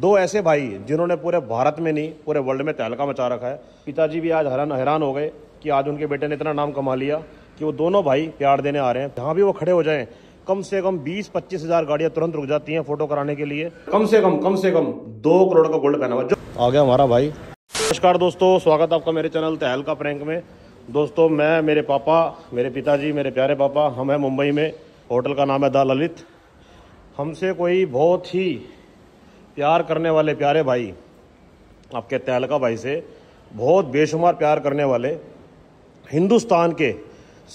दो ऐसे भाई जिन्होंने पूरे भारत में नहीं पूरे वर्ल्ड में तहलका मचा रखा है। पिताजी भी आज हैरान हो गए कि आज उनके बेटे ने इतना नाम कमा लिया कि वो दोनों भाई प्यार देने आ रहे हैं। जहाँ भी वो खड़े हो जाएं कम से कम 20-25 हज़ार गाड़ियाँ तुरंत रुक जाती हैं फोटो कराने के लिए। कम से कम 2 करोड़ का गोल्ड पहना हुआ जो आ गया हमारा भाई। नमस्कार दोस्तों, स्वागत है आपका मेरे चैनल तहलका प्रैंक में। दोस्तों मैं, मेरे पापा, मेरे पिताजी, मेरे प्यारे पापा, हम हैं मुंबई में। होटल का नाम है द ललित। हमसे कोई बहुत ही प्यार करने वाले प्यारे भाई, आपके तहलका भाई से बहुत बेशुमार प्यार करने वाले, हिंदुस्तान के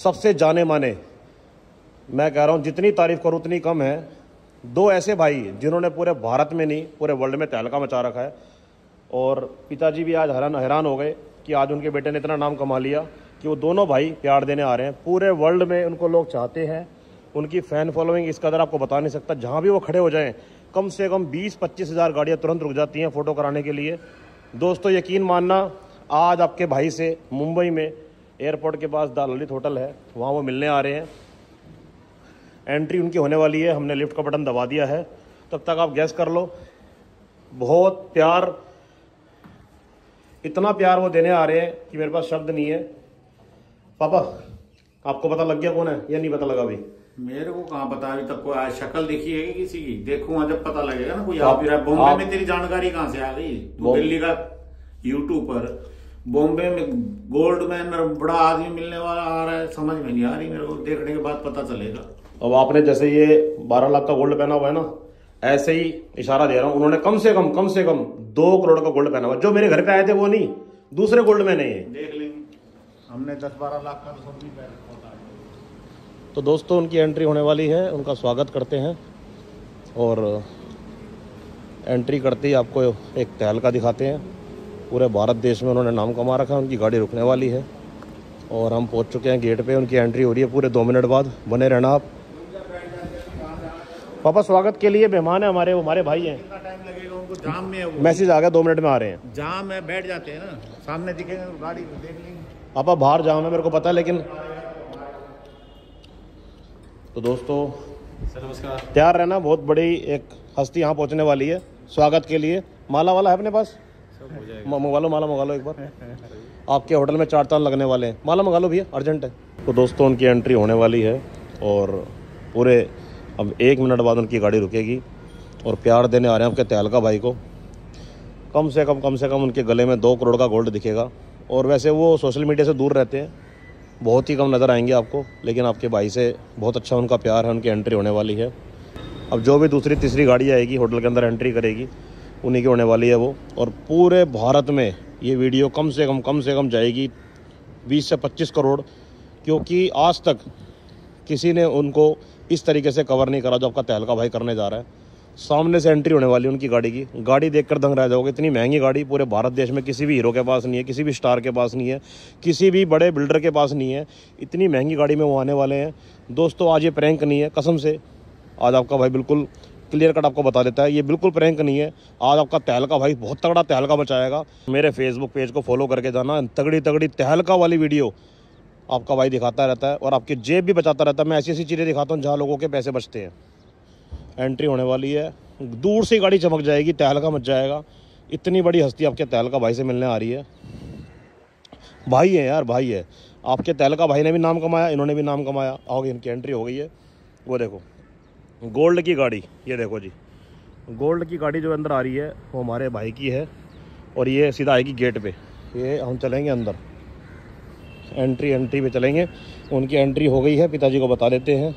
सबसे जाने माने, मैं कह रहा हूँ जितनी तारीफ़ करूँ उतनी कम है, दो ऐसे भाई जिन्होंने पूरे भारत में नहीं पूरे वर्ल्ड में तहलका मचा रखा है। और पिताजी भी आज हैरान हो गए कि आज उनके बेटे ने इतना नाम कमा लिया कि वो दोनों भाई प्यार देने आ रहे हैं। पूरे वर्ल्ड में उनको लोग चाहते हैं, उनकी फ़ैन फॉलोइंग इस कदर आपको बता नहीं सकता। जहाँ भी वो खड़े हो जाएँ कम से कम 20-25 हज़ार गाड़ियाँ तुरंत रुक जाती हैं फ़ोटो कराने के लिए। दोस्तों यकीन मानना, आज आपके भाई से मुंबई में एयरपोर्ट के पास द ललित होटल है, वहाँ वो मिलने आ रहे हैं। एंट्री उनकी होने वाली है, हमने लिफ्ट का बटन दबा दिया है। तब तक आप गैस कर लो, बहुत प्यार, इतना प्यार वो देने आ रहे हैं कि मेरे पास शब्द नहीं है। पापा आपको पता लग गया कौन है या नहीं पता लगा? अभी मेरे को कहाँ पता, अभी तक कोई शक्ल देखी है कि किसी की? देखूंगा जब पता लगेगा ना। कोई आप बॉम्बे में, तेरी जानकारी कहाँ से आ गई? दिल्ली का यूट्यूबर बॉम्बे में गोल्डमैन और बड़ा आदमी मिलने वाला आ रहा है, समझ में नहीं आ रही मेरे को। देखने के बाद पता चलेगा। अब आपने जैसे ये 12 लाख का गोल्ड पहना हुआ है ना, ऐसे ही इशारा दे रहा हूँ, उन्होंने कम से कम 2 करोड़ का गोल्ड पहना हुआ। जो मेरे घर पे आए थे वो नहीं, दूसरे गोल्ड में नहीं है, देख लेंगे। हमने 10-12 लाख का सोना भी पहना। तो दोस्तों उनकी एंट्री होने वाली है, उनका स्वागत करते हैं और एंट्री करते ही आपको एक तहलका दिखाते हैं। पूरे भारत देश में उन्होंने नाम कमा रखा है, उनकी गाड़ी रुकने वाली है और हम पहुंच चुके हैं गेट पे। उनकी एंट्री हो रही है पूरे 2 मिनट बाद, बने रहना आप। पापा स्वागत के लिए मेहमान है हमारे, वो हमारे भाई हैं। मैसेज आ गया, 2 मिनट में आ रहे हैं। जाम में बैठ जाते हैं ना, सामने दिखेंगे गाड़ी देख लेंगे। पापा बाहर जाम है मेरे को पता, लेकिन तो दोस्तों नमस्कार, तैयार रहना, बहुत बड़ी एक हस्ती यहाँ पहुँचने वाली है स्वागत के लिए। माला वाला है अपने पास, माला मंगा लो एक बार। आपके होटल में 4 चांद लगने वाले हैं, माला मंगा लो भैया, अर्जेंट है। तो दोस्तों उनकी एंट्री होने वाली है और पूरे अब 1 मिनट बाद उनकी गाड़ी रुकेगी और प्यार देने आ रहे हैं आपके तहलका भाई को। कम से कम उनके गले में 2 करोड़ का गोल्ड दिखेगा। और वैसे वो सोशल मीडिया से दूर रहते हैं, बहुत ही कम नज़र आएंगे आपको, लेकिन आपके भाई से बहुत अच्छा उनका प्यार है। उनकी एंट्री होने वाली है, अब जो भी दूसरी तीसरी गाड़ी आएगी होटल के अंदर एंट्री करेगी उन्हीं की होने वाली है वो। और पूरे भारत में ये वीडियो कम से कम जाएगी 20 से 25 करोड़, क्योंकि आज तक किसी ने उनको इस तरीके से कवर नहीं करा जो आपका तहलका भाई करने जा रहा है। सामने से एंट्री होने वाली है उनकी गाड़ी की, गाड़ी देखकर दंग रह जाओगे। इतनी महंगी गाड़ी पूरे भारत देश में किसी भी हीरो के पास नहीं है, किसी भी स्टार के पास नहीं है, किसी भी बड़े बिल्डर के पास नहीं है। इतनी महंगी गाड़ी में वो आने वाले हैं। दोस्तों आज ये प्रैंक नहीं है, कसम से आज आपका भाई बिल्कुल क्लियर कट आपको बता देता है, ये बिल्कुल प्रैंक नहीं है। आज आपका तहलका भाई बहुत तगड़ा तहलका बचाएगा। मेरे फेसबुक पेज को फॉलो करके जाना, तगड़ी तहलका वाली वीडियो आपका भाई दिखाता रहता है और आपकी जेब भी बचाता रहता है। मैं ऐसी चीज़ें दिखाता हूँ जहाँ लोगों के पैसे बचते हैं। एंट्री होने वाली है, दूर से गाड़ी चमक जाएगी, तहलका मच जाएगा। इतनी बड़ी हस्ती आपके तहलका भाई से मिलने आ रही है। भाई है यार, भाई है। आपके तहलका भाई ने भी नाम कमाया, इन्होंने भी नाम कमाया। आओगे, इनकी एंट्री हो गई है। वो देखो गोल्ड की गाड़ी, ये देखो जी, गोल्ड की गाड़ी जो अंदर आ रही है वो हमारे भाई की है और ये सीधा आएगी गेट पे। ये हम चलेंगे अंदर, एंट्री पे चलेंगे। उनकी एंट्री हो गई है, पिताजी को बता देते हैं।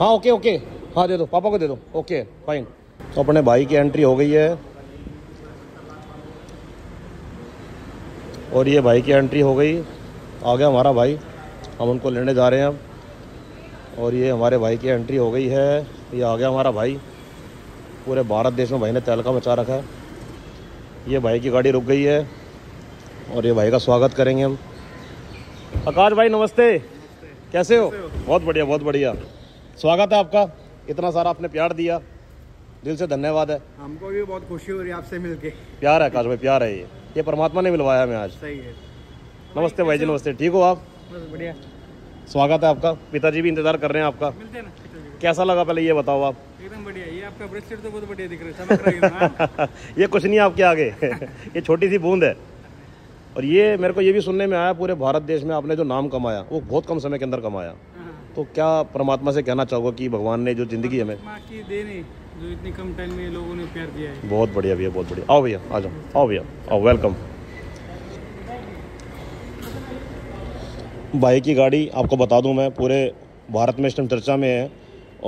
हाँ ओके, हाँ दे दो, पापा को दे दो, ओके फाइन। तो अपने भाई की एंट्री हो गई है और ये भाई की एंट्री हो गई। आ गया हमारा भाई, हम उनको लेने जा रहे हैं अब। और ये हमारे भाई की एंट्री हो गई है, ये आ गया हमारा भाई। पूरे भारत देश में भाई ने तहलका मचा रखा है। ये भाई की गाड़ी रुक गई है और ये भाई का स्वागत करेंगे हम। आकाश भाई नमस्ते। कैसे हो? बहुत बढ़िया, स्वागत है आपका। इतना सारा आपने प्यार दिया, दिल से धन्यवाद है। हमको भी बहुत खुशी हो रही है आपसे मिलके। प्यार है आकाश भाई, प्यार है, ये परमात्मा ने मिलवाया हमें आज। सही है। नमस्ते भाई जी, नमस्ते, ठीक हो आप? बस बढ़िया। स्वागत है आपका। पिताजी भी इंतजार कर रहे हैं आपका। मिलते हैं ना। कैसा लगा पहले ये बताओ आप। एकदम बढ़िया। ये आपका ब्रेसलेट तो बहुत बढ़िया दिख रहा है। ये कुछ नहीं आपके आगे ये छोटी सी बूंद है। और ये मेरे को ये भी सुनने में आया पूरे भारत देश में आपने जो नाम कमाया वो बहुत कम समय के अंदर कमाया, तो क्या परमात्मा से कहना चाहोगे कि भगवान ने जो जिंदगी हमें की देने जो इतने कम टाइम में लोगों ने प्यार दिया है। बहुत बढ़िया भैया, बहुत बढ़िया। आओ भैया आ जाओ, आओ भैया आओ, वेलकम। भाई की गाड़ी आपको बता दूं मैं पूरे भारत में इस टाइम चर्चा में है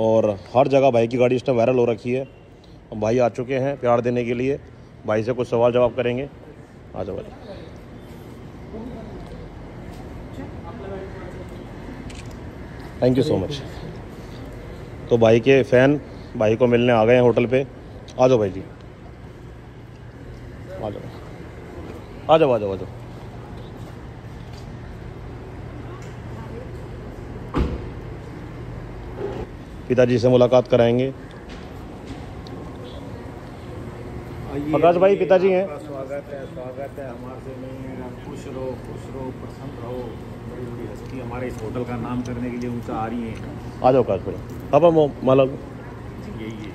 और हर जगह भाई की गाड़ी इस टाइम वायरल हो रखी है। भाई आ चुके हैं प्यार देने के लिए, भाई से कुछ सवाल जवाब करेंगे। आ जाओ भाई। Thank you so much. तो भाई के फ़ैन भाई को मिलने आ गए हैं होटल पे। आ जाओ भाई जी, आ जाओ आ जाओ आ जाओ आ जाओ। पिताजी से मुलाकात कराएंगे। आकाश भाई पिताजी हैं। स्वागत है, स्वागत है। हमारे खुश रहो, खुश रहो, प्रसन्न रहो। कि हमारे इस होटल का नाम करने के लिए उनका आ रही है। आ जाओ काश भाई। अब हम मतलब यही है,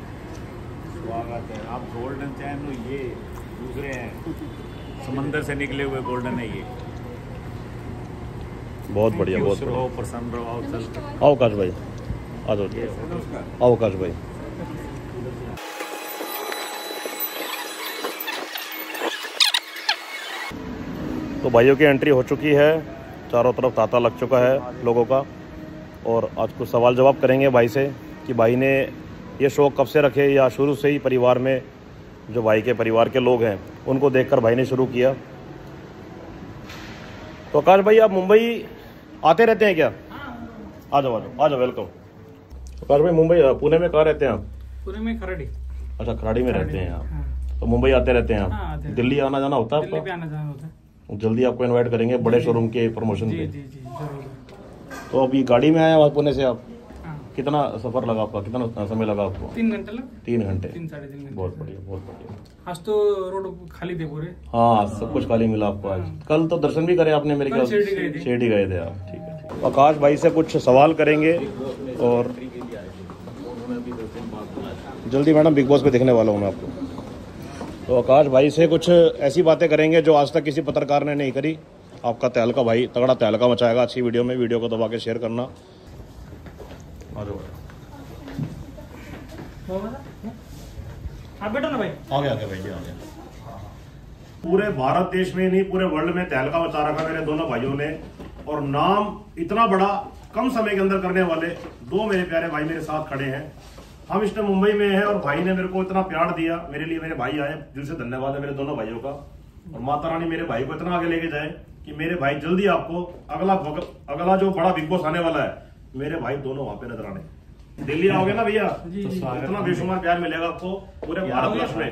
स्वागत है। आप गोल्डन चैन, ये दूसरे हैं समंदर से निकले हुए गोल्डन है ये। बहुत बढ़िया, बहुत बढ़िया। प्रसन्न रहो। आओ काश भाई आ जाओ, आओ काश भाई। तो भाइयों की एंट्री हो चुकी है, चारों तरफ तांता लग चुका है लोगों का। और आज कुछ सवाल जवाब करेंगे भाई से कि भाई ने ये शौक़ कब से रखे या शुरू से ही परिवार में जो भाई के परिवार के लोग हैं उनको देखकर भाई ने शुरू किया। तो आकाश भाई आप मुंबई आते रहते हैं क्या? आ जाओ आ जाओ आ जाओ, वेलकम। आकाश भाई मुंबई पुणे में कहाँ रहते हैं आप? पुणे में खराड़ी। अच्छा खराड़ी में रहते हैं आप, तो मुंबई आते रहते हैं आप। दिल्ली आना जाना होता है आपका? जल्दी आपको इनवाइट करेंगे बड़े शोरूम के प्रमोशन पे। तो अभी गाड़ी में आया पुणे से आप। कितना सफर लगा आपका, कितना समय लगा आपको? 3 घंटे लगा। 3 घंटे, 3 साढ़े 3 घंटे। बहुत बढ़िया, बहुत बढ़िया। आज तो रोड खाली थे पूरे। हाँ सब कुछ खाली मिला आपको आज। कल तो दर्शन भी करे आपने मेरे ख्याल से, शिरडी गए थे आप। ठीक है, आकाश भाई से कुछ सवाल करेंगे। और जल्दी मैडम बिग बॉस पे देखने वाला हूँ मैं आपको। तो आकाश भाई से कुछ ऐसी बातें करेंगे जो आज तक किसी पत्रकार ने नहीं करी। आपका तहलका भाई तगड़ा तहलका मचाएगा अच्छी वीडियो में। वीडियो को दबा के शेयर करना। आप बैठो ना भाई। आ गया भाई जी, आ गया। पूरे भारत देश में नहीं पूरे वर्ल्ड में तहलका मचा रखा मेरे दोनों भाइयों ने। और नाम इतना बड़ा कम समय के अंदर करने वाले दो मेरे प्यारे भाई मेरे साथ खड़े हैं। हम इस टाइम मुंबई में हैं और भाई ने मेरे को इतना प्यार दिया, मेरे लिए मेरे भाई आए, दिल से धन्यवाद है मेरे दोनों भाइयों का। और माता रानी मेरे भाई को इतना आगे लेके जाए कि मेरे भाई जल्दी आपको अगला जो बड़ा बिग बॉस आने वाला है मेरे भाई दोनों वहां पे नजर आने। दिल्ली आओगे ना भैया तो इतना बेशुमार प्यार मिलेगा आपको पूरे भारतवर्ष में।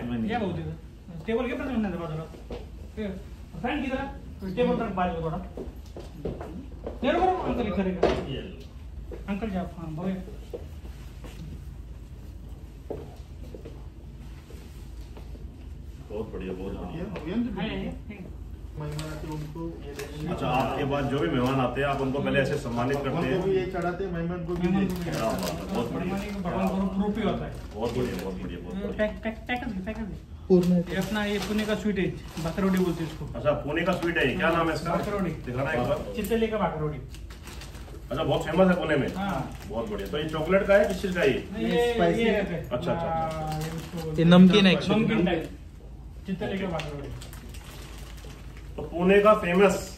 अंकल जी बहुत बढ़िया, बहुत बढ़िया। अच्छा आपके बाद जो भी मेहमान आते हैं आप उनको पहले ऐसे सम्मानित करते हैं। बहुत बढ़िया, बहुत बढ़िया। अपना ये पुणे का स्वीट है, भाकरोडी बोलते हैं इसको। अच्छा पुणे का स्वीट है, क्या नाम है इसका? भाकरोडी। दिखाना एक बार। चितले का भाकरोडी। अच्छा बहुत फेमस है पुणे में। बहुत बढ़िया। तो ये चॉकलेट का है किस चीज का ये? अच्छा अच्छा ये नमकीन है। तो पुणे का फेमस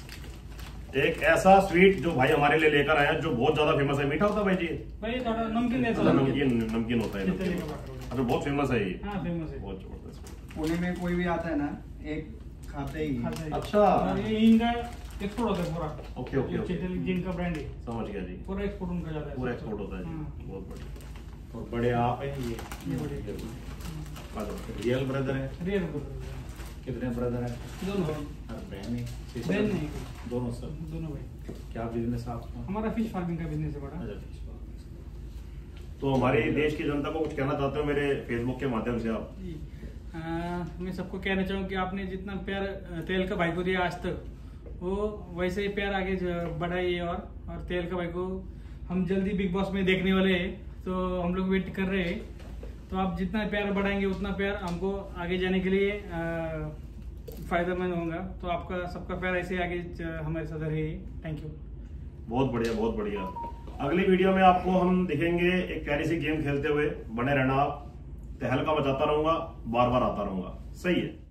एक ऐसा स्वीट जो भाई हमारे लिए लेकर आया जो बहुत ज्यादा फेमस है। मीठा होता है भाई जी? भाई थोड़ा नमकीन होता है। अच्छा बहुत फेमस है ये। हाँ फेमस है, बहुत जबरदस्त। पुणे में कोई भी आता है ना एक खाते ही। अच्छा इनका एक्सपोर्ट होता है पूरा। ओके ओके, जिनका ब्रांड है समझ गया जी, पूरा एक्सपोर्ट उनका जाता है, पूरा एक्सपोर्ट होता है। बहुत बढ़िया, और बड़े आप है ये रियल ब्रदर है। रियल ब्रदर कितने ब्रदर हैं? दोनों। और बहनें? बहनें दोनों। सब दोनों भाई। क्या बिजनेस आपका? हमारा फिश फार्मिंग का बिजनेस है बड़ा। अच्छा फिश फार्मिंग। तो हमारे देश की जनता को कुछ कहना चाहते हो मेरे फेसबुक के माध्यम से आप? मैं सबको कहना चाहूँ कि आपने जितना प्यार तहलका भाई को दिया आज तक वो वैसे ही प्यार आगे बढ़ाइए। और तहलका भाई को हम जल्दी बिग बॉस में देखने वाले हैं, तो हम लोग वेट कर रहे हैं। तो आप जितना प्यार बढ़ाएंगे उतना प्यार हमको आगे जाने के लिए फायदेमंद होगा। तो आपका सबका प्यार ऐसे ही आगे हमारे साथ रहे। Thank you. बहुत बढ़िया, बहुत बढ़िया। अगली वीडियो में आपको हम दिखेंगे एक प्यारी सी गेम खेलते हुए। बने रहना आप, तहलका बजाता रहूंगा, बार बार आता रहूंगा। सही है।